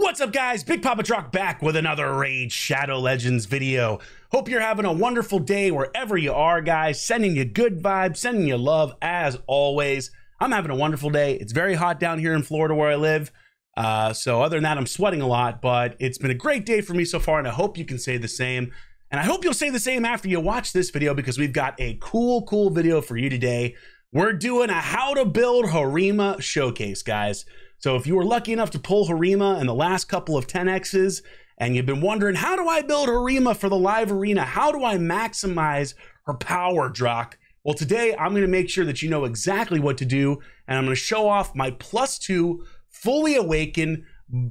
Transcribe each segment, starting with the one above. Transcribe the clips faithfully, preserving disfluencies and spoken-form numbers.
What's up, guys? BigPoppaDrock back with another Raid Shadow Legends video. Hope you're having a wonderful day wherever you are, guys. Sending you good vibes, sending you love as always. I'm having a wonderful day. It's very hot down here in Florida where I live. Uh, so other than that, I'm sweating a lot, but it's been a great day for me so far, and I hope you can say the same. And I hope you'll say the same after you watch this video, because we've got a cool, cool video for you today. We're doing a how to build Harima showcase, guys. So if you were lucky enough to pull Harima in the last couple of ten X's and you've been wondering, how do I build Harima for the live arena? How do I maximize her power, Drock? Well, today I'm going to make sure that you know exactly what to do, and I'm going to show off my plus two fully awakened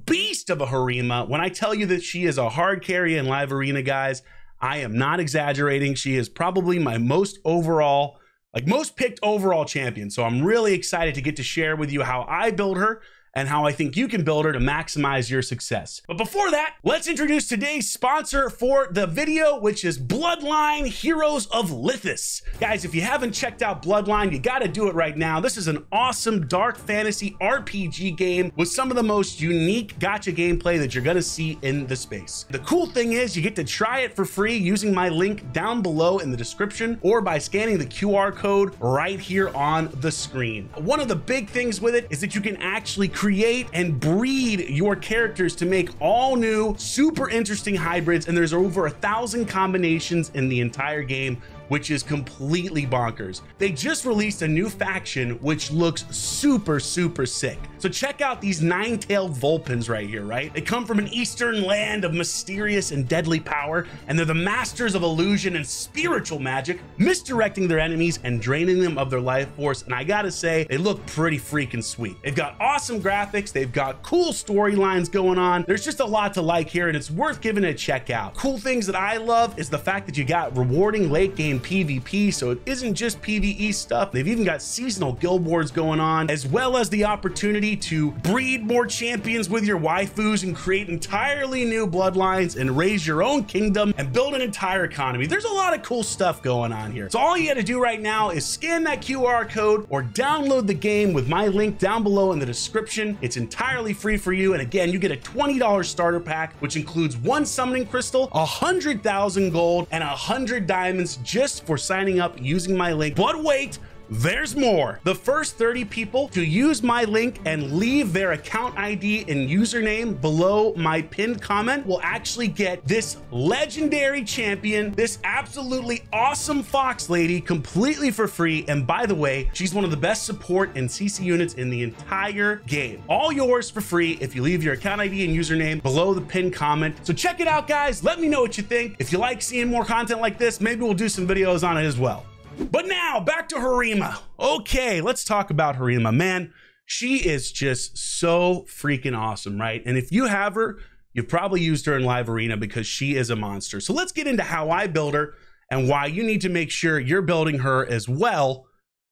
beast of a Harima. When I tell you that she is a hard carry in live arena, guys, I am not exaggerating. She is probably my most overall, like most picked overall champion. So I'm really excited to get to share with you how I build her and how I think you can build her to maximize your success. But before that, let's introduce today's sponsor for the video, which is Bloodline Heroes of Lithos. Guys, if you haven't checked out Bloodline, you gotta do it right now. This is an awesome dark fantasy R P G game with some of the most unique gacha gameplay that you're gonna see in the space. The cool thing is you get to try it for free using my link down below in the description or by scanning the Q R code right here on the screen. One of the big things with it is that you can actually create Create and breed your characters to make all new, super interesting hybrids, and there's over a thousand combinations in the entire game, which is completely bonkers. They just released a new faction, which looks super, super sick. So check out these Nine-Tailed Vulpins right here, right? They come from an eastern land of mysterious and deadly power, and they're the masters of illusion and spiritual magic, misdirecting their enemies and draining them of their life force. And I gotta say, they look pretty freaking sweet. They've got awesome graphics, they've got cool storylines going on. There's just a lot to like here, and it's worth giving it a check out. Cool things that I love is the fact that you got rewarding late game PvP, so it isn't just PvE stuff. They've even got seasonal guild wars going on, as well as the opportunity to breed more champions with your waifus and create entirely new bloodlines and raise your own kingdom and build an entire economy. There's a lot of cool stuff going on here. So all you gotta do right now is scan that Q R code or download the game with my link down below in the description. It's entirely free for you, and again, you get a twenty dollar starter pack, which includes one summoning crystal, one hundred thousand gold, and one hundred diamonds just for signing up using my link. But wait, there's more. The first thirty people to use my link and leave their account I D and username below my pinned comment will actually get this legendary champion, this absolutely awesome fox lady, completely for free. And by the way, she's one of the best support and C C units in the entire game. All yours for free if you leave your account I D and username below the pinned comment. So check it out, guys. Let me know what you think. If you like seeing more content like this, maybe we'll do some videos on it as well. But now back to Harima. Okay, let's talk about Harima, man. She is just so freaking awesome, right? And if you have her, you've probably used her in live arena because she is a monster. So let's get into how I build her and why you need to make sure you're building her as well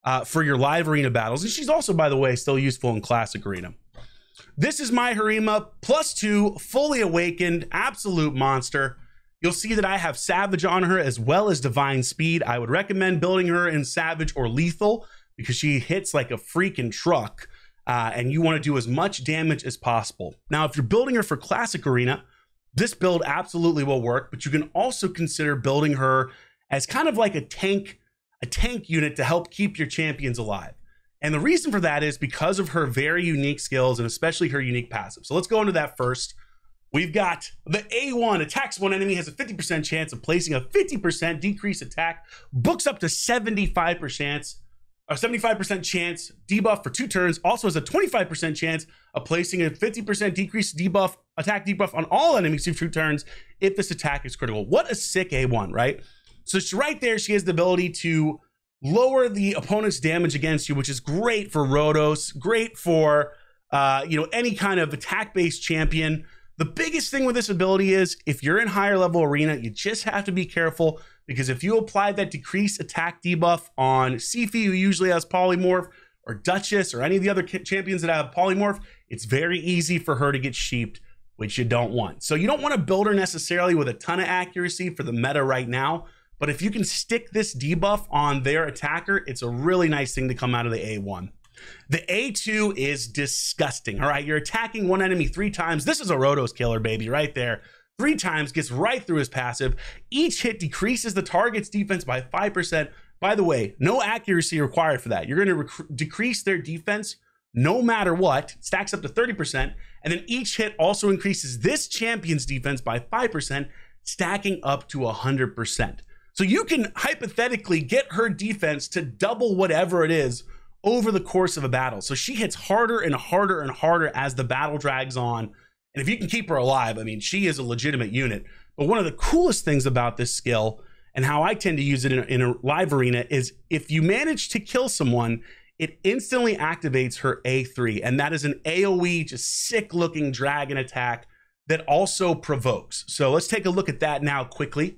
uh, for your live arena battles. And she's also, by the way, still useful in classic arena. This is my Harima, plus two, fully awakened, absolute monster. You'll see that I have Savage on her as well as Divine Speed. I would recommend building her in Savage or Lethal because she hits like a freaking truck, uh, and you want to do as much damage as possible. Now, if you're building her for Classic Arena, this build absolutely will work, but you can also consider building her as kind of like a tank, a tank unit to help keep your champions alive. And the reason for that is because of her very unique skills and especially her unique passive. So let's go into that first. We've got the A one, attacks one enemy, has a fifty percent chance of placing a fifty percent decrease attack, books up to seventy-five percent, or seventy-five percent chance debuff for two turns, also has a twenty-five percent chance of placing a fifty percent decrease debuff, attack debuff on all enemies for two turns if this attack is critical. What a sick A one, right? So she, right there, she has the ability to lower the opponent's damage against you, which is great for Rotos, great for uh, you know, any kind of attack-based champion. The biggest thing with this ability is if you're in higher level arena, you just have to be careful, because if you apply that decreased attack debuff on Siphi, who usually has Polymorph, or Duchess, or any of the other champions that have Polymorph, it's very easy for her to get sheeped, which you don't want. So you don't want to build her necessarily with a ton of accuracy for the meta right now, but if you can stick this debuff on their attacker, it's a really nice thing to come out of the A one. The A two is disgusting. All right, you're attacking one enemy three times. This is a Rotos killer, baby, right there. Three times, gets right through his passive. Each hit decreases the target's defense by five percent. By the way, no accuracy required for that. You're going to decrease their defense no matter what. Stacks up to thirty percent. And then each hit also increases this champion's defense by five percent, stacking up to one hundred percent. So you can hypothetically get her defense to double whatever it is over the course of a battle. So she hits harder and harder and harder as the battle drags on. And if you can keep her alive, I mean, she is a legitimate unit. But one of the coolest things about this skill, and how I tend to use it in a, in a live arena, is if you manage to kill someone, it instantly activates her A three. And that is an AoE, just sick looking dragon attack that also provokes. So let's take a look at that now quickly.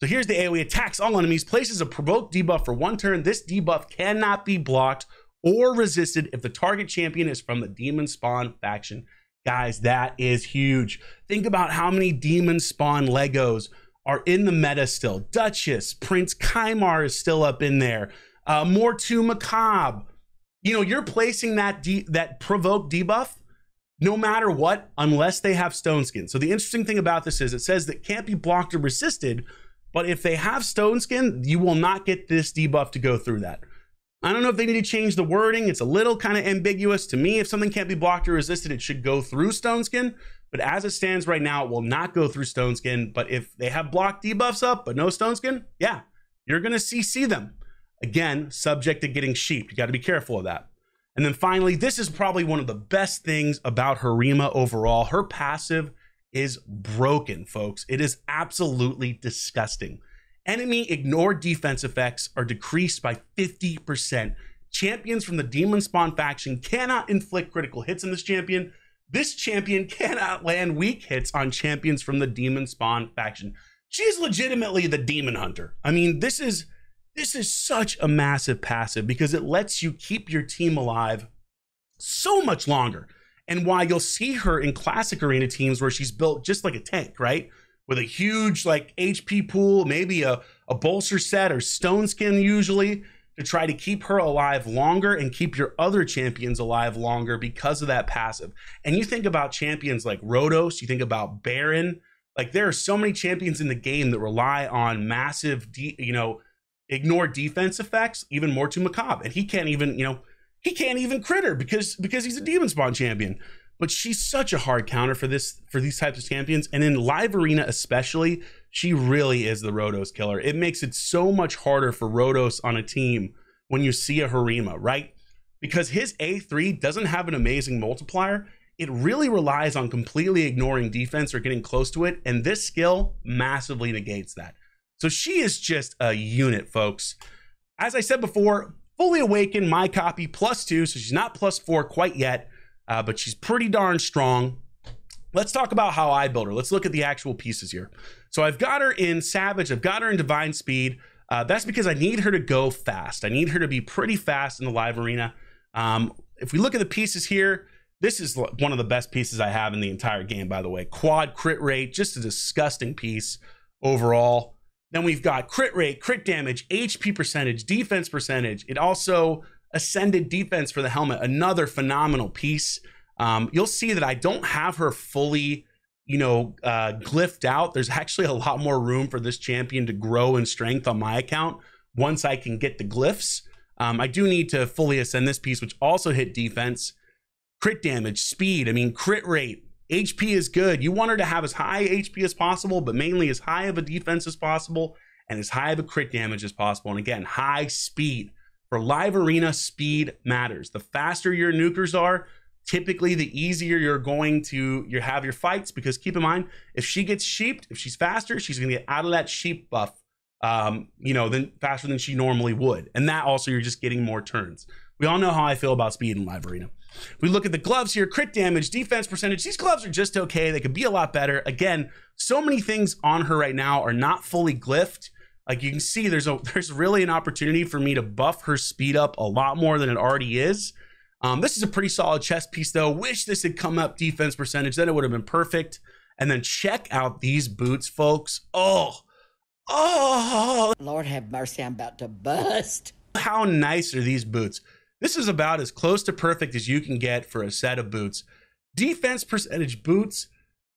So here's the AoE. Attacks all enemies, places a provoke debuff for one turn. This debuff cannot be blocked or resisted if the target champion is from the Demon Spawn faction. Guys, that is huge. Think about how many Demon Spawn Legos are in the meta still. Duchess, Prince Kymar is still up in there. Uh, more to Macabre. You know, you're placing that, de that provoke debuff no matter what, unless they have Stone Skin. So the interesting thing about this is it says that can't be blocked or resisted, but if they have Stone Skin, you will not get this debuff to go through that. I don't know if they need to change the wording. It's a little kind of ambiguous to me. If something can't be blocked or resisted, it should go through Stone Skin. But as it stands right now, it will not go through Stone Skin. But if they have blocked debuffs up, but no Stone Skin, yeah, you're going to C C them. Again, subject to getting sheeped. You got to be careful of that. And then finally, this is probably one of the best things about Harima overall. Her passive is broken, folks. It is absolutely disgusting. Enemy ignored defense effects are decreased by fifty percent. Champions from the Demon Spawn faction cannot inflict critical hits on this champion. This champion cannot land weak hits on champions from the Demon Spawn faction. She's legitimately the Demon Hunter. I mean, this is this is such a massive passive because it lets you keep your team alive so much longer. And why you'll see her in classic arena teams where she's built just like a tank, right? With a huge like H P pool, maybe a, a bolster set or Stone Skin usually, to try to keep her alive longer and keep your other champions alive longer because of that passive. And you think about champions like Rotos, you think about Baron, like there are so many champions in the game that rely on massive, de you know, ignore defense effects, even more to Macabre. And he can't even, you know, he can't even crit her because, because he's a Demon Spawn champion. But she's such a hard counter for this for these types of champions. And in live arena especially, she really is the Rotos killer. It makes it so much harder for Rotos on a team when you see a Harima, right? Because his A three doesn't have an amazing multiplier. It really relies on completely ignoring defense or getting close to it. And this skill massively negates that. So she is just a unit, folks. As I said before, fully awakened, my copy, plus two. So she's not plus four quite yet. Uh, but she's pretty darn strong. Let's talk about how I build her. Let's look at the actual pieces here. So I've got her in Savage. I've got her in Divine Speed. Uh, that's because I need her to go fast. I need her to be pretty fast in the live arena. Um, if we look at the pieces here, this is one of the best pieces I have in the entire game, by the way. Quad crit rate, just a disgusting piece overall. Then we've got crit rate, crit damage, H P percentage, defense percentage. It also... Ascended defense for the helmet, another phenomenal piece. Um, you'll see that I don't have her fully, you know, uh, glyphed out. There's actually a lot more room for this champion to grow in strength on my account once I can get the glyphs. Um, I do need to fully ascend this piece, which also hit defense, crit damage, speed. I mean, crit rate, H P is good. You want her to have as high H P as possible, but mainly as high of a defense as possible and as high of a crit damage as possible. And again, high speed. For live arena, speed matters. The faster your nukers are, typically the easier you're going to you have your fights, because keep in mind, if she gets sheeped, if she's faster, she's gonna get out of that sheep buff, um, you know, then faster than she normally would. And that also, you're just getting more turns. We all know how I feel about speed in live arena. If we look at the gloves here, crit damage, defense percentage, these gloves are just okay. They could be a lot better. Again, so many things on her right now are not fully glyphed. Like you can see, there's a there's really an opportunity for me to buff her speed up a lot more than it already is. Um, this is a pretty solid chess piece though. Wish this had come up defense percentage, then it would have been perfect. And then check out these boots, folks. Oh, oh, Lord have mercy, I'm about to bust. How nice are these boots? This is about as close to perfect as you can get for a set of boots. Defense percentage boots,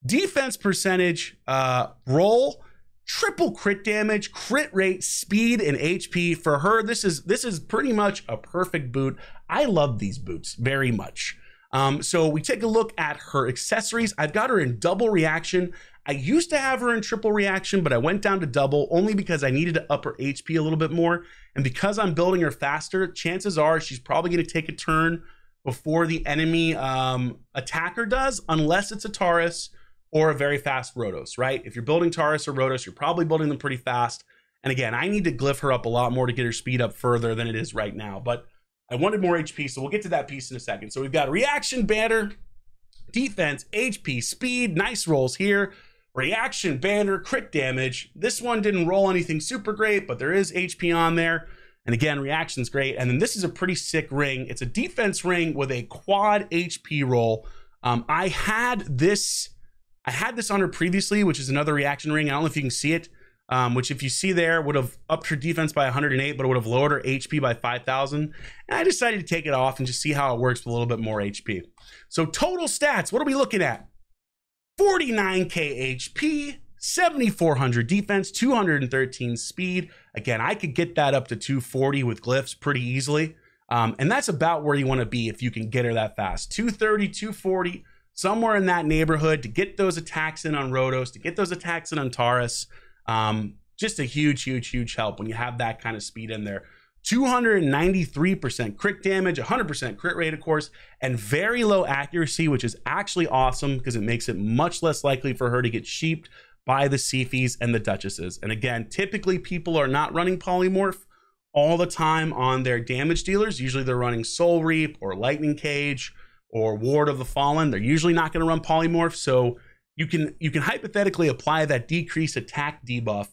defense percentage uh, roll, triple crit damage, crit rate, speed, and H P. For her, this is this is pretty much a perfect boot. I love these boots very much. Um, so we take a look at her accessories. I've got her in double reaction. I used to have her in triple reaction, but I went down to double only because I needed to up her H P a little bit more. And because I'm building her faster, chances are she's probably going to take a turn before the enemy um, attacker does, unless it's a Taurus or a very fast Rotos, right? If you're building Taurus or Rotos, you're probably building them pretty fast. And again, I need to glyph her up a lot more to get her speed up further than it is right now. But I wanted more H P, so we'll get to that piece in a second. So we've got reaction, banner, defense, H P, speed, nice rolls here. Reaction, banner, crit damage. This one didn't roll anything super great, but there is H P on there. And again, reaction's great. And then this is a pretty sick ring. It's a defense ring with a quad H P roll. Um, I had this, I had this on her previously, which is another reaction ring. I don't know if you can see it, um, which if you see there would have upped her defense by one hundred eight, but it would have lowered her H P by five thousand. And I decided to take it off and just see how it works with a little bit more H P. So total stats, what are we looking at? forty-nine K H P, seventy-four hundred defense, two hundred thirteen speed. Again, I could get that up to two forty with glyphs pretty easily. Um, and that's about where you want to be if you can get her that fast. two thirty, two forty, somewhere in that neighborhood to get those attacks in on Rotos, to get those attacks in on Taurus. Um, just a huge, huge, huge help when you have that kind of speed in there. two hundred ninety-three percent crit damage, one hundred percent crit rate, of course, and very low accuracy, which is actually awesome because it makes it much less likely for her to get sheeped by the Siphis and the Duchesses. And again, typically people are not running Polymorph all the time on their damage dealers. Usually they're running Soul Reap or Lightning Cage or Ward of the Fallen. They're usually not going to run Polymorph. So you can, you can hypothetically apply that decreased attack debuff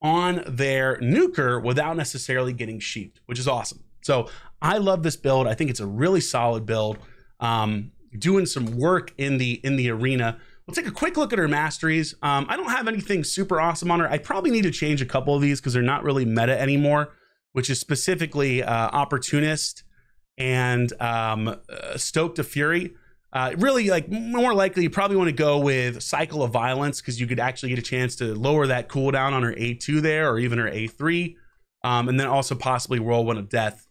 on their nuker without necessarily getting sheeped, which is awesome. So I love this build. I think it's a really solid build. Um, doing some work in the in the arena. We'll take a quick look at her masteries. Um, I don't have anything super awesome on her. I probably need to change a couple of these because they're not really meta anymore, which is specifically uh, Opportunist and um, uh, Stoke to Fury. Uh, really, like more likely, you probably want to go with Cycle of Violence because you could actually get a chance to lower that cooldown on her A two there, or even her A three, um, and then also possibly Whirlwind of Death,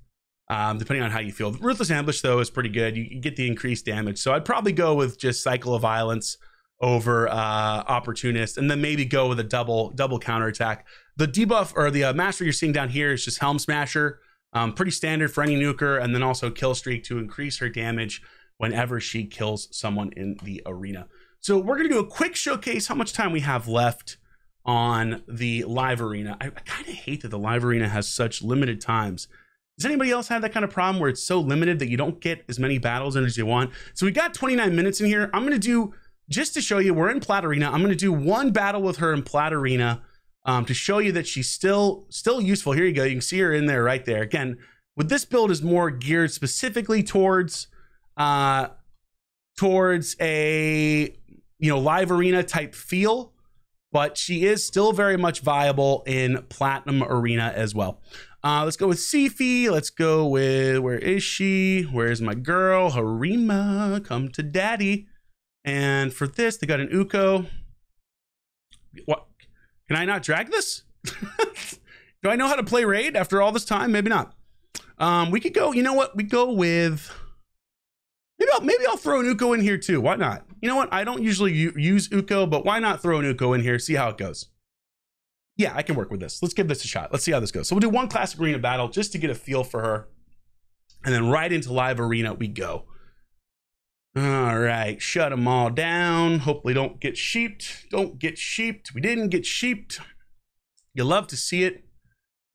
um, depending on how you feel. Ruthless Ambush though is pretty good; you, you get the increased damage. So I'd probably go with just Cycle of Violence over uh, Opportunist, and then maybe go with a double double counterattack. The debuff or the uh, mastery you're seeing down here is just Helm Smasher, um, pretty standard for any nuker, and then also Kill Streak to increase her damage whenever she kills someone in the arena. So we're gonna do a quick showcase, how much time we have left on the live arena. I, I kind of hate that the live arena has such limited times. Does anybody else have that kind of problem where it's so limited that you don't get as many battles in as you want? So we got twenty-nine minutes in here. I'm gonna do, just to show you, we're in Plat Arena. I'm gonna do one battle with her in Plat Arena um, to show you that she's still, still useful. Here you go, you can see her in there right there. Again, with this build is more geared specifically towards uh towards a you know live arena type feel, but she is still very much viable in Platinum Arena as well. Uh let's go with Siphi. Let's go with, where is she, where's my girl, Harima, come to daddy. And for this they got an Ukko. What, can I not drag this? Do I know how to play Raid after all this time? Maybe not. Um we could go, you know what, we go with, Maybe I'll, maybe I'll throw an Ukko in here too. Why not? You know what? I don't usually use Ukko, but why not throw an Ukko in here? See how it goes. Yeah, I can work with this. Let's give this a shot. Let's see how this goes. So we'll do one classic arena battle just to get a feel for her. And then right into live arena we go. All right. Shut them all down. Hopefully don't get sheeped. Don't get sheeped. We didn't get sheeped. You love to see it.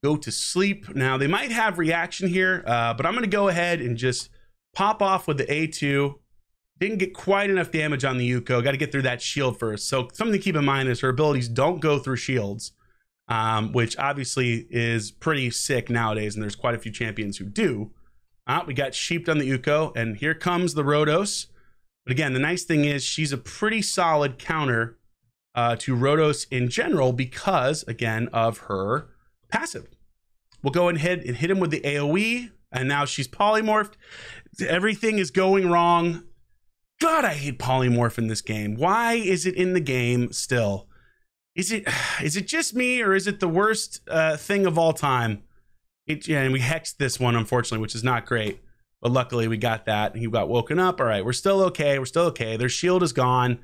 Go to sleep. Now they might have reaction here, uh, but I'm going to go ahead and just pop off with the A two. Didn't get quite enough damage on the Ukko. Got to get through that shield first. So something to keep in mind is her abilities don't go through shields, um, which obviously is pretty sick nowadays, and there's quite a few champions who do. Uh, we got sheeped on the Ukko, and here comes the Rotos. But again, the nice thing is she's a pretty solid counter uh, to Rotos in general because, again, of her passive. We'll go and hit, and hit him with the AoE. and now she's polymorphed. Everything is going wrong. God, I hate polymorph in this game. Why is it in the game still? Is it is it just me, or is it the worst uh, thing of all time? It, yeah, and we hexed this one, unfortunately, which is not great. But luckily, we got that, and he got woken up. All right, we're still okay. We're still okay. Their shield is gone.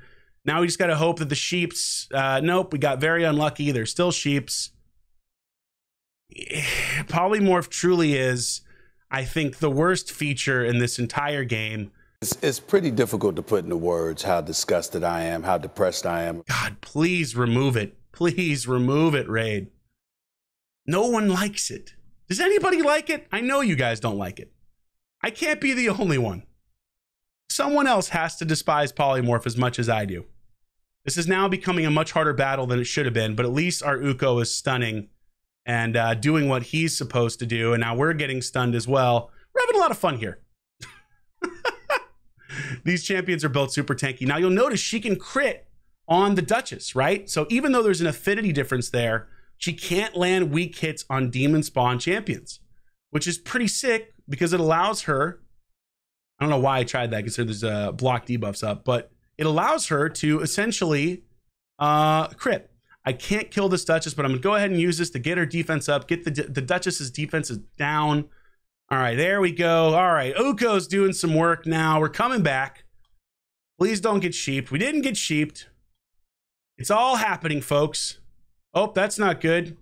Now we just got to hope that the sheeps... Uh, nope, we got very unlucky. They're still sheeps. Polymorph truly is, I think, the worst feature in this entire game. It's, it's pretty difficult to put into words how disgusted I am, how depressed I am. God, please remove it. Please remove it, Raid. No one likes it. Does anybody like it? I know you guys don't like it. I can't be the only one. Someone else has to despise polymorph as much as I do. This is now becoming a much harder battle than it should have been, but at least our Ukko is stunning and uh, doing what he's supposed to do, and now we're getting stunned as well. We're having a lot of fun here. These champions are both super tanky. Now you'll notice she can crit on the Duchess, right? So even though there's an affinity difference there, she can't land weak hits on demon spawn champions, which is pretty sick because it allows her... I don't know why I tried that, considering there's a uh, block debuffs up, but it allows her to essentially uh, crit. I can't kill this Duchess, but I'm gonna go ahead and use this to get her defense up, get the, the Duchess's defense is down. All right, there we go. All right, Ukko's doing some work now. We're coming back. Please don't get sheeped. We didn't get sheeped. It's all happening, folks. Oh, that's not good.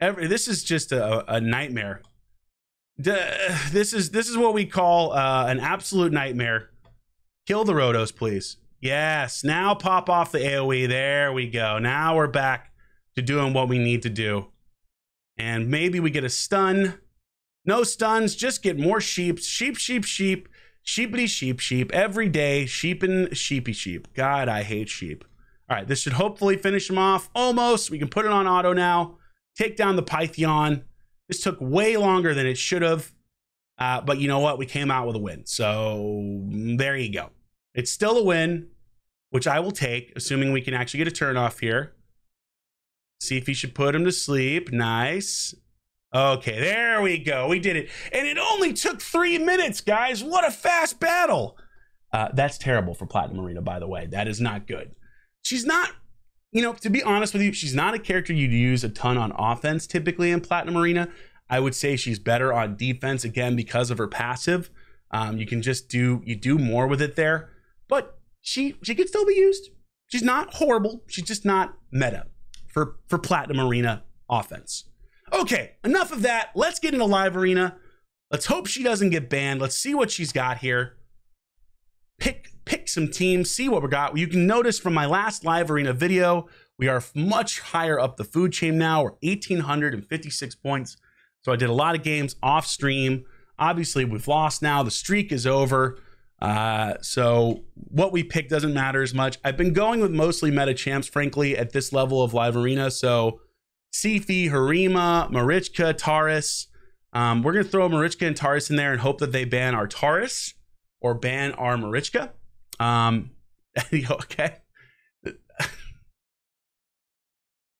Every, this is just a, a nightmare. Duh, this is this is what we call uh, an absolute nightmare. Kill the Rotos, please. Yes, now pop off the AoE. There we go. Now we're back to doing what we need to do. And maybe we get a stun. No stuns, just get more sheep. Sheep, sheep, sheep. Sheepity, sheep, sheep. Every day, sheep and sheepy sheep. God, I hate sheep. All right, this should hopefully finish him off. Almost. We can put it on auto now. Take down the Python. This took way longer than it should have, uh, but you know what? We came out with a win, so there you go. It's still a win, which I will take, assuming we can actually get a turn off here. See if he should put him to sleep. Nice. Okay, there we go. We did it, and it only took three minutes, guys. What a fast battle. Uh, that's terrible for Platinum Arena, by the way. That is not good. She's not... You know, to be honest with you, she's not a character you'd use a ton on offense typically in Platinum Arena. I would say she's better on defense, again, because of her passive. Um, you can just do, you do more with it there. But she she can still be used. She's not horrible. She's just not meta for, for Platinum Arena offense. Okay, enough of that. Let's get into Live Arena. Let's hope she doesn't get banned. Let's see what she's got here. Pick pick some teams, see what we got. You can notice from my last Live Arena video, we are much higher up the food chain now. We're one thousand eight hundred fifty-six points. So I did a lot of games off stream. Obviously, we've lost now. The streak is over. Uh, so what we pick doesn't matter as much. I've been going with mostly meta champs, frankly, at this level of Live Arena. So Siphi, Harima, Marichka, Taurus. Um, we're going to throw Marichka and Taurus in there and hope that they ban our Taurus or ban our Marichka. Um, okay.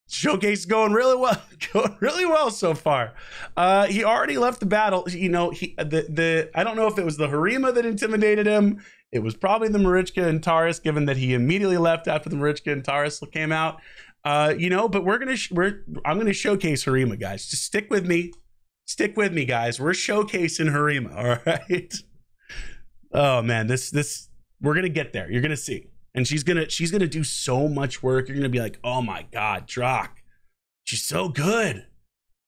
Showcase is going really well, going really well so far. Uh, he already left the battle. You know, he, the, the, I don't know if it was the Harima that intimidated him. It was probably the Marichka and Taurus, given that he immediately left after the Marichka and Taurus came out. Uh, you know, but we're going to, we're, I'm going to showcase Harima, guys. Just stick with me. Stick with me, guys. We're showcasing Harima. All right. Oh man, this, this, we're gonna get there. You're gonna see, and she's gonna she's gonna do so much work. You're gonna be like, oh my God, Drock, she's so good.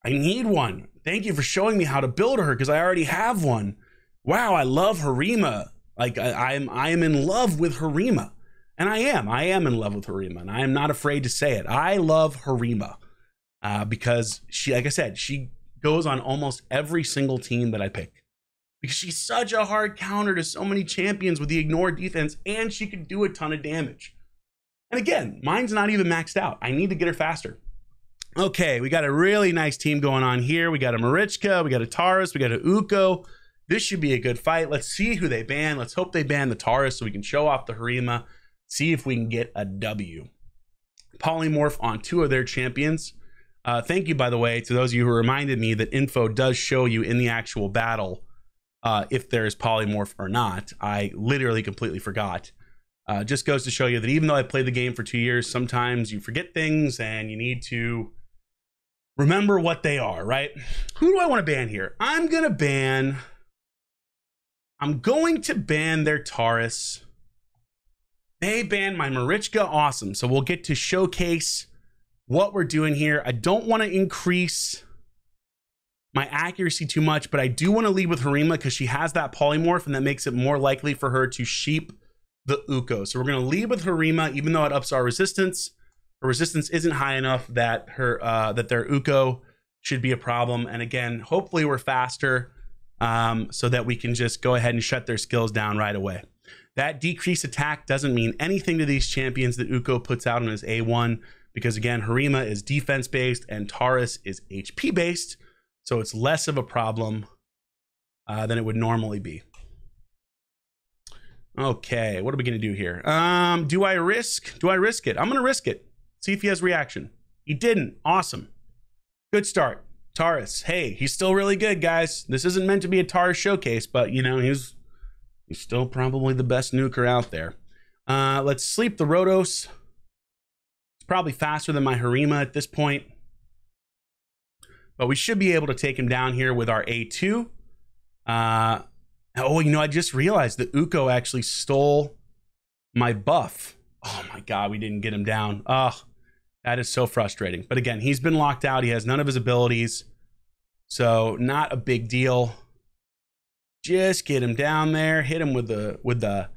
I need one. Thank you for showing me how to build her because I already have one. Wow, I love Harima. Like I, I'm I am in love with Harima, and I am I am in love with Harima, and I am not afraid to say it. I love Harima uh, because she, like I said, she goes on almost every single team that I pick. Because she's such a hard counter to so many champions with the ignore defense, and she could do a ton of damage. And again, mine's not even maxed out. I need to get her faster. Okay, we got a really nice team going on here. We got a Marichka, we got a Taurus, we got a Ukko. This should be a good fight. Let's see who they ban. Let's hope they ban the Taurus so we can show off the Harima, see if we can get a W. Polymorph on two of their champions. Uh, thank you, by the way, to those of you who reminded me that info does show you in the actual battle uh, if there is polymorph or not. I literally completely forgot. Uh, just goes to show you that even though I played the game for two years, sometimes you forget things and you need to remember what they are, right? Who do I want to ban here? I'm going to ban... I'm going to ban their Taurus. They banned my Marichka. Awesome. So we'll get to showcase what we're doing here. I don't want to increase my accuracy too much, but I do want to lead with Harima because she has that polymorph and that makes it more likely for her to sheep the Ukko. So we're going to lead with Harima, even though it ups our resistance. Her resistance isn't high enough that her uh, that their Ukko should be a problem. And again, hopefully we're faster um, so that we can just go ahead and shut their skills down right away. That decreased attack doesn't mean anything to these champions that Ukko puts out on his A one. Because again, Harima is defense-based and Taurus is H P-based. So it's less of a problem uh, than it would normally be. Okay, what are we going to do here? Um, do I risk? Do I risk it? I'm going to risk it. See if he has reaction. He didn't. Awesome. Good start. Taurus. Hey, he's still really good, guys. This isn't meant to be a Taurus showcase, but, you know, he's, he's still probably the best nuker out there. Uh, let's sleep the Rotos. Probably faster than my Harima at this point, but we should be able to take him down here with our A two. Uh, oh, you know, I just realized that Ukko actually stole my buff. Oh my God, we didn't get him down. Oh, that is so frustrating. But again, he's been locked out. He has none of his abilities, so not a big deal. Just get him down there, hit him with the with the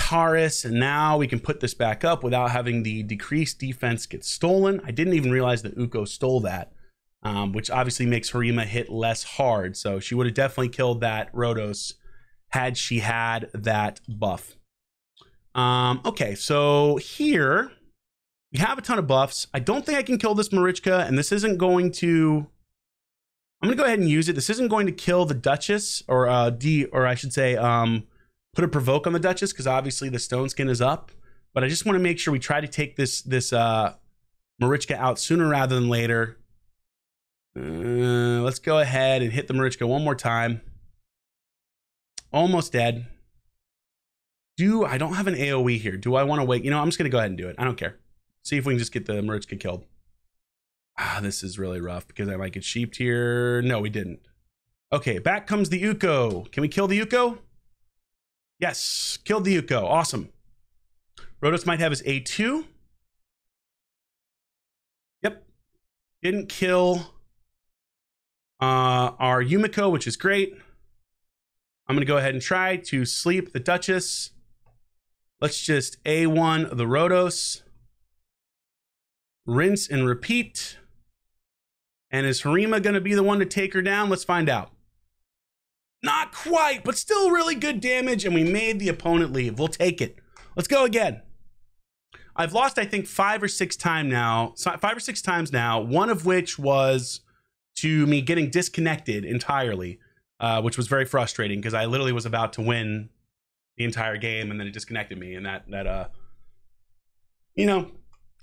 Taurus, and now we can put this back up without having the decreased defense get stolen. I didn't even realize that Ukko stole that, um, which obviously makes Harima hit less hard. So she would have definitely killed that Rotos had she had that buff. Um, okay, so here we have a ton of buffs. I don't think I can kill this Marichka, and this isn't going to... I'm going to go ahead and use it. This isn't going to kill the Duchess, or uh, D, or I should say... Um, put a provoke on the Duchess because obviously the stone skin is up, but I just want to make sure we try to take this this uh, Marichka out sooner rather than later. Uh, let's go ahead and hit the Marichka one more time. Almost dead. Do I don't have an AoE here? Do I want to wait? You know, I'm just gonna go ahead and do it. I don't care. See if we can just get the Marichka killed. Ah, this is really rough because I might get sheeped here. No, we didn't. Okay, back comes the Ukko. Can we kill the Ukko? Yes, killed the Ukko. Awesome. Rotos might have his A two. Yep. Didn't kill uh, our Yumiko, which is great. I'm going to go ahead and try to sleep the Duchess. Let's just A one the Rotos. Rinse and repeat. And is Harima going to be the one to take her down? Let's find out. Not quite, but still really good damage, and we made the opponent leave. We'll take it. Let's go again. I've lost, I think, five or six times now, five or six times now, one of which was to me getting disconnected entirely, uh, which was very frustrating because I literally was about to win the entire game, and then it disconnected me, and that, that uh, you know,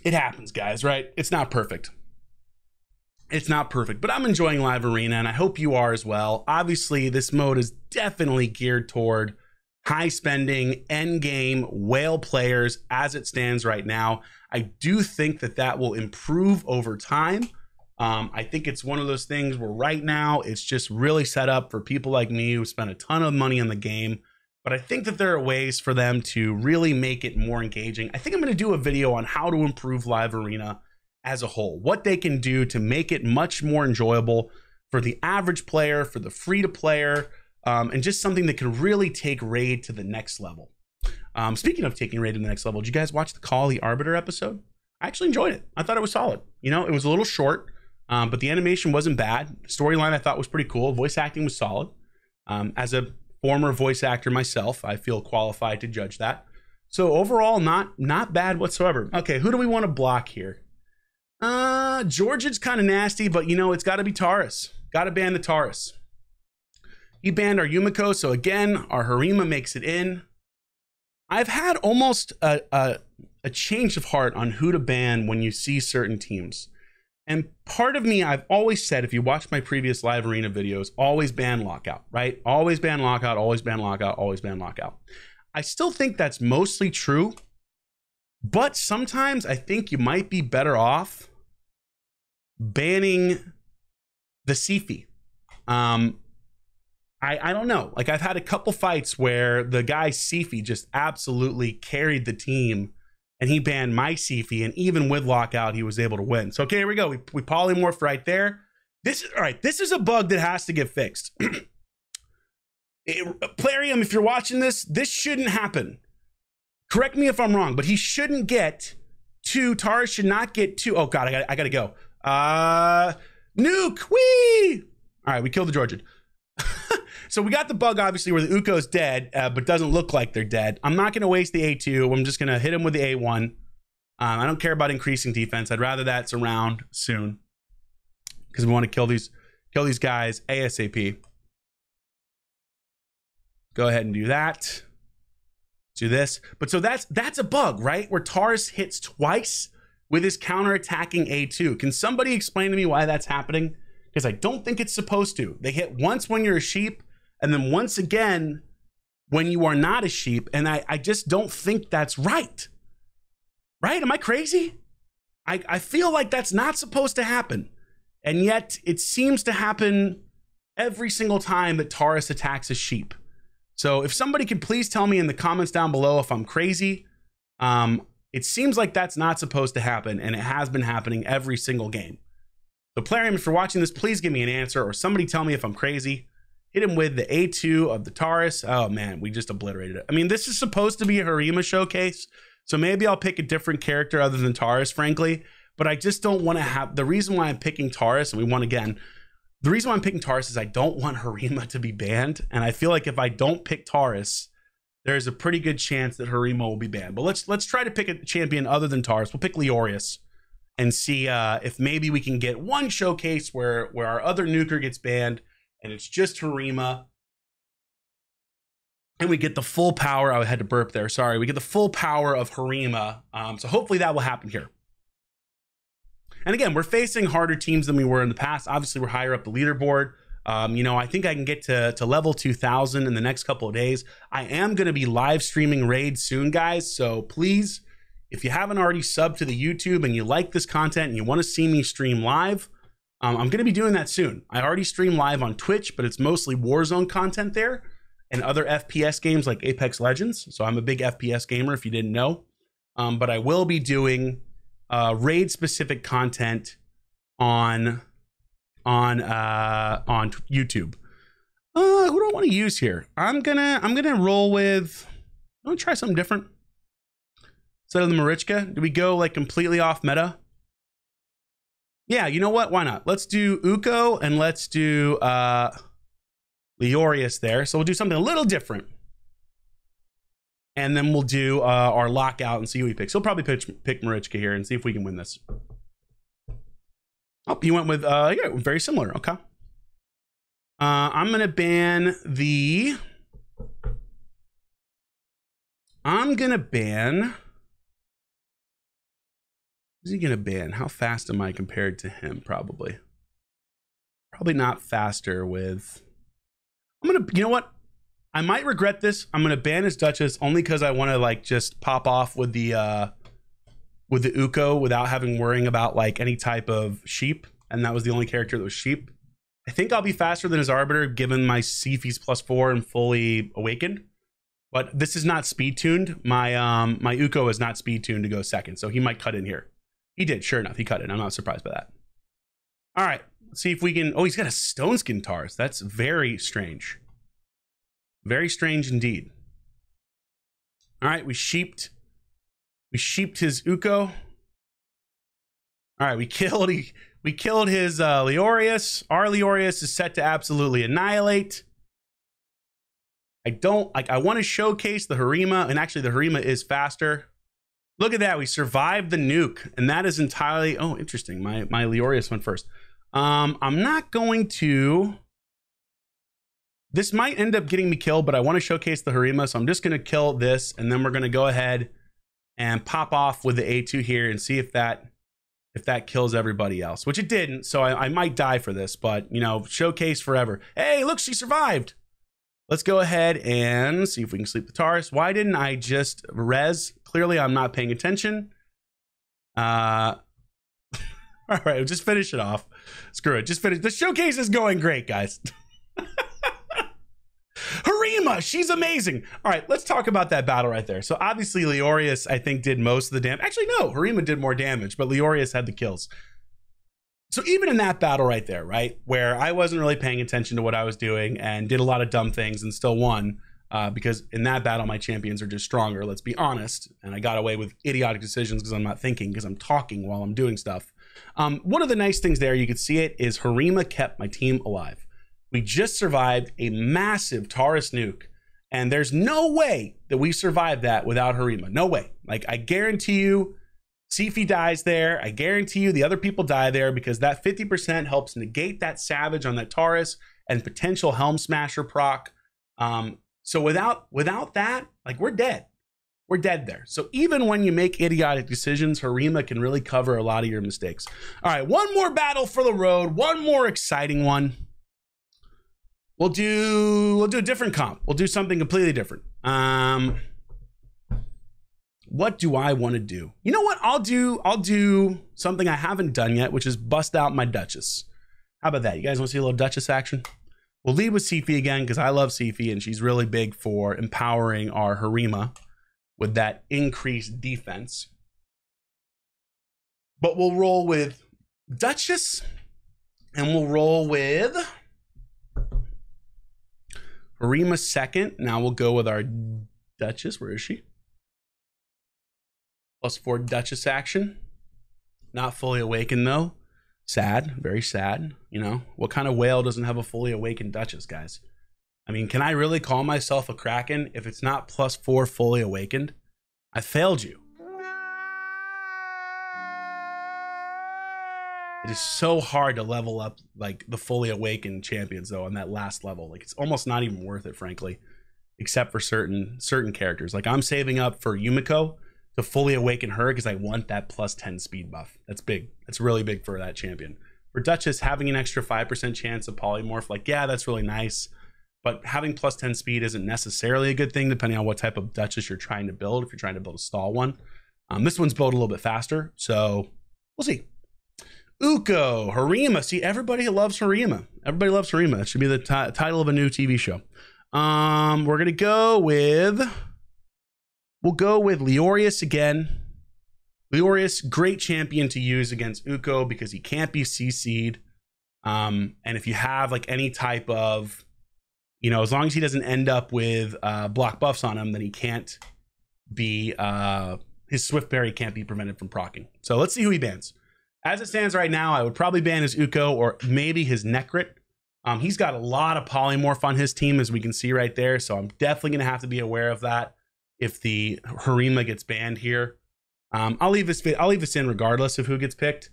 it happens, guys, right? It's not perfect. It's not perfect, but I'm enjoying Live Arena, and I hope you are as well. Obviously, this mode is definitely geared toward high-spending, endgame, whale players as it stands right now. I do think that that will improve over time. Um, I think it's one of those things where right now it's just really set up for people like me who spend a ton of money on the game, but I think that there are ways for them to really make it more engaging. I think I'm going to do a video on how to improve Live Arena as a whole, what they can do to make it much more enjoyable for the average player, for the free-to-player, um, and just something that can really take Raid to the next level. Um, speaking of taking Raid to the next level, did you guys watch the Call the Arbiter episode? I actually enjoyed it. I thought it was solid. You know, it was a little short, um, but the animation wasn't bad. Storyline I thought was pretty cool. Voice acting was solid. Um, as a former voice actor myself, I feel qualified to judge that. So overall, not, not bad whatsoever. Okay, who do we want to block here? Uh, Georgia's kind of nasty, but you know, it's got to be Taurus. Got to ban the Taurus. He banned our Yumiko, so again, our Harima makes it in. I've had almost a, a, a change of heart on who to ban when you see certain teams. And part of me, I've always said, if you watch my previous live arena videos, always ban lockout, right? Always ban lockout, always ban lockout, always ban lockout. I still think that's mostly true, but sometimes I think you might be better off banning the Siphi. Um, I, I don't know. Like, I've had a couple fights where the guy Siphi just absolutely carried the team, and he banned my Siphi, and even with lockout, he was able to win. So, okay, here we go. We, we polymorphed right there. This is, all right, this is a bug that has to get fixed. it, Plarium, if you're watching this, this shouldn't happen. Correct me if I'm wrong, but he shouldn't get two. Taurus should not get two. Oh, God, I gotta, I gotta go. Uh, nuke, wee! All right, we killed the Georgian. So we got the bug, obviously, where the Ukko's dead, uh, but doesn't look like they're dead. I'm not going to waste the A two. I'm just going to hit him with the A one. Um, I don't care about increasing defense. I'd rather that's around soon, because we want to kill these, kill these guys ASAP. Go ahead and do that. Do this. But so that's, that's a bug, right? Where Taurus hits twice with his counterattacking A two. Can somebody explain to me why that's happening? Because I don't think it's supposed to. They hit once when you're a sheep, and then once again when you are not a sheep, and I, I just don't think that's right. Right? Am I crazy? I, I feel like that's not supposed to happen, and yet it seems to happen every single time that Taurus attacks a sheep. So if somebody could please tell me in the comments down below if I'm crazy. Um, it seems like that's not supposed to happen, and it has been happening every single game. So Plarium, if you're watching this, please give me an answer, or somebody tell me if I'm crazy. Hit him with the A two of the Taurus. Oh man, we just obliterated it. I mean, this is supposed to be a Harima showcase, so maybe I'll pick a different character other than Taurus, frankly, but I just don't want to have, the reason why I'm picking Taurus, and we won again, the reason why I'm picking Taurus is I don't want Harima to be banned, and I feel like if I don't pick Taurus, there's a pretty good chance that Harima will be banned. But let's let's try to pick a champion other than Taurus. We'll pick Leorius and see uh, if maybe we can get one showcase where, where our other nuker gets banned and it's just Harima. And we get the full power. I had to burp there. Sorry. We get the full power of Harima. Um, so hopefully that will happen here. And again, we're facing harder teams than we were in the past. Obviously, we're higher up the leaderboard. Um, you know, I think I can get to, to level two thousand in the next couple of days. I am going to be live streaming Raid soon, guys. So please, if you haven't already subbed to the YouTube and you like this content and you want to see me stream live, um, I'm going to be doing that soon. I already stream live on Twitch, but it's mostly Warzone content there and other F P S games like Apex Legends. So I'm a big F P S gamer, if you didn't know. Um, but I will be doing uh, Raid-specific content on on uh, on YouTube. Uh, who do I want to use here? I'm gonna I'm gonna roll with. I'm gonna try something different. Instead of the Marichka, do we go like completely off meta? Yeah, you know what? Why not? Let's do Ukko and let's do uh, Leorius there. So we'll do something a little different. And then we'll do uh, our lockout and see who we pick. So we'll probably pick, pick Marichka here and see if we can win this. Oh, you went with, uh, yeah, very similar. Okay. Uh, I'm going to ban the... I'm going to ban... Is he going to ban? How fast am I compared to him? Probably. Probably not faster with... I'm going to... You know what? I might regret this. I'm going to ban his Duchess only because I want to, like, just pop off with the, uh, with the Ukko without having worrying about, like, any type of sheep. And that was the only character that was sheep. I think I'll be faster than his Arbiter given my Siphi's plus four and fully awakened. But this is not speed tuned. My, um, my Ukko is not speed tuned to go second. So he might cut in here. He did, sure enough. He cut it. I'm not surprised by that. All right, let's see if we can... Oh, he's got a stone skin Taurus. That's very strange. Very strange indeed. All right, we sheeped. We sheeped his Ukko. All right, we killed, he, we killed his uh, Leorius. Our Leorius is set to absolutely annihilate. I don't... like. I want to showcase the Harima, and actually the Harima is faster. Look at that. We survived the nuke, and that is entirely... Oh, interesting. My, my Leorius went first. Um, I'm not going to... This might end up getting me killed, but I want to showcase the Harima, so I'm just going to kill this, and then we're going to go ahead and pop off with the A two here and see if that if that kills everybody else, which it didn't. So I, I might die for this, but, you know, showcase forever. Hey, look, she survived. Let's go ahead and see if we can sleep the Taurus. Why didn't I just res? Clearly, I'm not paying attention. Uh, all right, we'll just finish it off. Screw it. Just finish. The showcase is going great, guys. Harima, she's amazing. All right, let's talk about that battle right there. So obviously Leorius, I think, did most of the damage. Actually, no, Harima did more damage, but Leorius had the kills. So even in that battle right there, right, where I wasn't really paying attention to what I was doing and did a lot of dumb things and still won, uh, because in that battle, my champions are just stronger, let's be honest. And I got away with idiotic decisions because I'm not thinking, because I'm talking while I'm doing stuff. Um, one of the nice things there, you could see it, is Harima kept my team alive. We just survived a massive Taurus nuke, and there's no way that we survived that without Harima. No way. Like, I guarantee you, Siphi dies there. I guarantee you the other people die there, because that fifty percent helps negate that Savage on that Taurus and potential Helm Smasher proc. Um, so without without that, like, we're dead. We're dead there. So even when you make idiotic decisions, Harima can really cover a lot of your mistakes. All right, one more battle for the road. One more exciting one. We'll do we'll do a different comp. We'll do something completely different. Um, what do I want to do? You know what? I'll do I'll do something I haven't done yet, which is bust out my Duchess. How about that? You guys want to see a little Duchess action? We'll lead with Siphi again, because I love Siphi, and she's really big for empowering our Harima with that increased defense. But we'll roll with Duchess, and we'll roll with Harima second. Now we'll go with our Duchess. Where is she? Plus four Duchess action. Not fully awakened, though. Sad. Very sad. You know, what kind of whale doesn't have a fully awakened Duchess, guys? I mean, can I really call myself a Kraken if it's not plus four fully awakened? I failed you. It is so hard to level up, like, the fully awakened champions, though, on that last level. Like, it's almost not even worth it, frankly, except for certain certain characters. Like, I'm saving up for Yumiko to fully awaken her because I want that plus ten speed buff. That's big. That's really big for that champion. For Duchess, having an extra five percent chance of polymorph, like, yeah, that's really nice. But having plus ten speed isn't necessarily a good thing, depending on what type of Duchess you're trying to build. If you're trying to build a stall one. Um, this one's built a little bit faster, so we'll see. Ukko, Harima. See, everybody loves Harima. Everybody loves Harima. It should be the title of a new T V show. Um, we're going to go with... We'll go with Leorius again. Leorius, great champion to use against Ukko because he can't be C C'd. Um, and if you have, like, any type of... You know, as long as he doesn't end up with uh, block buffs on him, then he can't be... Uh, his Swift Berry can't be prevented from proccing. So let's see who he bans. As it stands right now, I would probably ban his Ukko or maybe his Necrit. Um, he's got a lot of polymorph on his team, as we can see right there. So I'm definitely going to have to be aware of that if the Harima gets banned here. Um, I'll leave this. I'll leave this in regardless of who gets picked.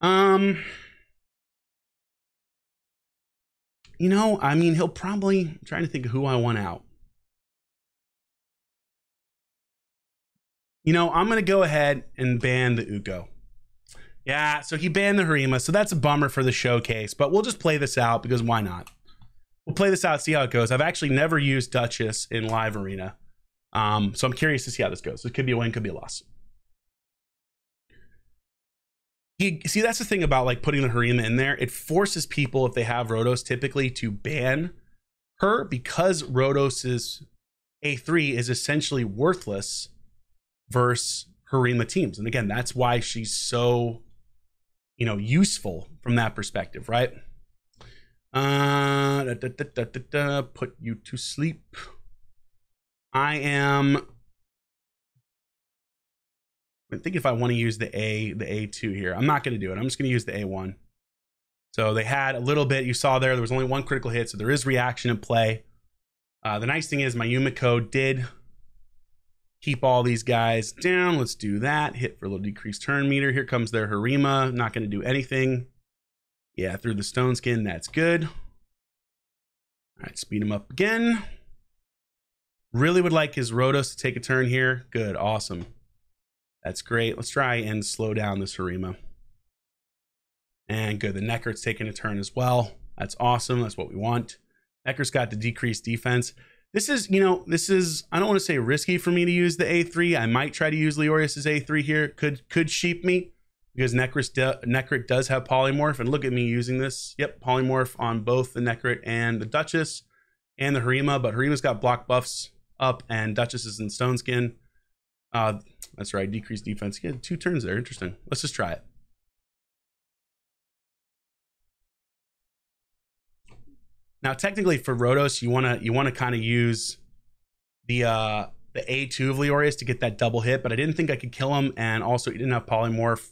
Um, you know, I mean, he'll probably I'm trying to think of who I want out. You know, I'm going to go ahead and ban the Ukko. Yeah, so he banned the Harima, so that's a bummer for the showcase, but we'll just play this out because why not? We'll play this out, see how it goes. I've actually never used Duchess in live arena, um, so I'm curious to see how this goes. It could be a win, could be a loss. He, see, that's the thing about, like, putting the Harima in there. It forces people, if they have Rotos, typically to ban her because Rotos' A three is essentially worthless versus Harima teams. And again, that's why she's so... you know, useful from that perspective, right? Uh, da, da, da, da, da, da, put you to sleep. I am. I think if I want to use the A, the A two here, I'm not going to do it. I'm just going to use the A one. So they had a little bit. You saw there. There was only one critical hit, so there is reaction in play. Uh, the nice thing is my Yumiko did keep all these guys down. Let's do that. Hit for a little decreased turn meter. Here comes their Harima. Not going to do anything. Yeah, through the stone skin. That's good. All right, speed him up again. Really would like his Rotos to take a turn here. Good. Awesome. That's great. Let's try and slow down this Harima. And good, the Necrit's taking a turn as well. That's awesome. That's what we want. Necrit's got the decreased defense. This is, you know, this is, I don't want to say risky for me to use the A three. I might try to use Leorius's A three here. Could could sheep me, because Necrit, Necrit does have Polymorph. And look at me using this. Yep, Polymorph on both the Necrit and the Duchess and the Harima. But Harima's got block buffs up and Duchess is in Stone Skin. Uh, that's right, decreased defense. Again, two turns there. Interesting. Let's just try it. Now, technically for Rotos, you wanna you wanna kind of use the uh, the A two of Leorius to get that double hit, but I didn't think I could kill him, and also he didn't have Polymorph,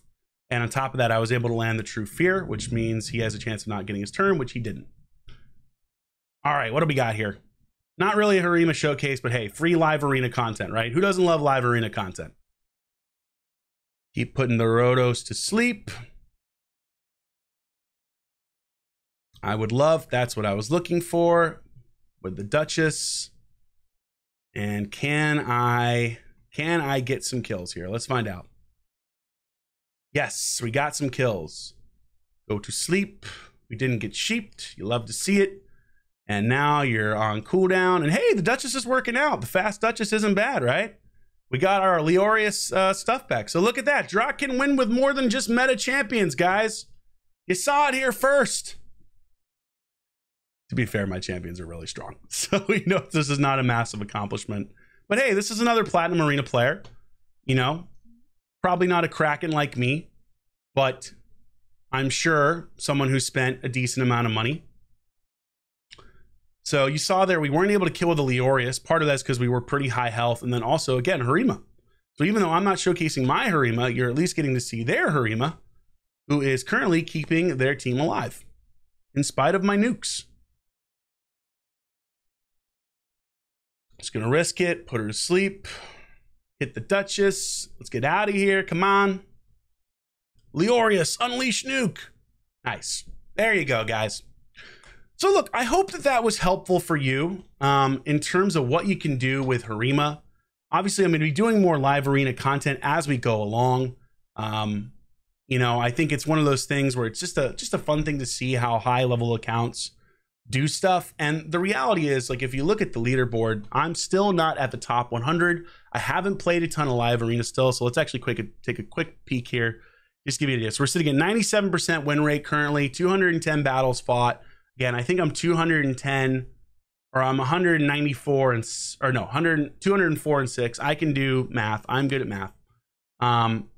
and on top of that, I was able to land the True Fear, which means he has a chance of not getting his turn, which he didn't. All right, what do we got here? Not really a Harima showcase, but hey, free live arena content, right? Who doesn't love live arena content? Keep putting the Rotos to sleep. I would love, that's what I was looking for with the Duchess. And can I, can I get some kills here? Let's find out. Yes, we got some kills. Go to sleep. We didn't get sheeped. You love to see it. And now you're on cooldown. And hey, the Duchess is working out. The fast Duchess isn't bad, right? We got our Leorius uh, stuff back. So look at that. Drock can win with more than just meta champions, guys. You saw it here first. To be fair, my champions are really strong, so you know this is not a massive accomplishment, but hey, this is another Platinum Arena player, you know, probably not a Kraken like me, but I'm sure someone who spent a decent amount of money. So you saw there we weren't able to kill the Leorius. Part of that's because we were pretty high health, and then also again Harima. So even though I'm not showcasing my Harima, you're at least getting to see their Harima, who is currently keeping their team alive in spite of my nukes. Just gonna risk it, put her to sleep, hit the Duchess. Let's get out of here. Come on. Leorius, unleash nuke. Nice. There you go, guys. So look, I hope that that was helpful for you um, in terms of what you can do with Harima. Obviously, I'm gonna be doing more live arena content as we go along. Um, you know, I think it's one of those things where it's just a just a fun thing to see how high level accounts do stuff. And the reality is, like, if you look at the leaderboard, I'm still not at the top one hundred. I haven't played a ton of live arena still, so let's actually quick take a quick peek here. Just give you an idea. So we're sitting at ninety-seven percent win rate currently, two hundred ten battles fought. Again, I think I'm two hundred ten, or I'm one hundred ninety-four and, or no, one hundred, two hundred four and six. I can do math. I'm good at math. Um,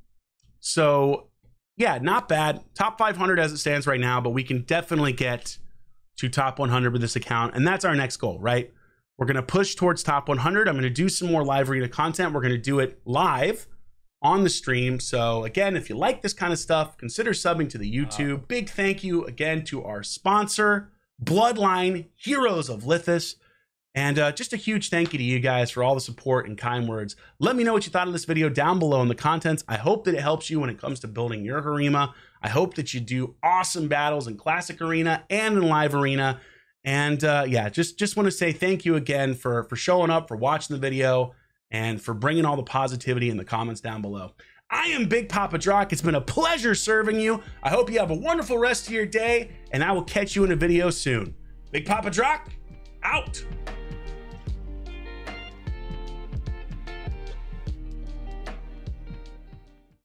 so yeah, not bad. Top five hundred as it stands right now, but we can definitely get to top one hundred with this account. And that's our next goal, right? We're gonna push towards top one hundred. I'm gonna do some more live arena content. We're gonna do it live on the stream. So again, if you like this kind of stuff, consider subbing to the YouTube. Uh, Big thank you again to our sponsor, Bloodline Heroes of Lithos. And uh, just a huge thank you to you guys for all the support and kind words. Let me know what you thought of this video down below in the contents. I hope that it helps you when it comes to building your Harima. I hope that you do awesome battles in Classic Arena and in Live Arena. And uh, yeah, just, just want to say thank you again for, for showing up, for watching the video, and for bringing all the positivity in the comments down below. I am BigPoppaDrock. It's been a pleasure serving you. I hope you have a wonderful rest of your day, and I will catch you in a video soon. BigPoppaDrock, out.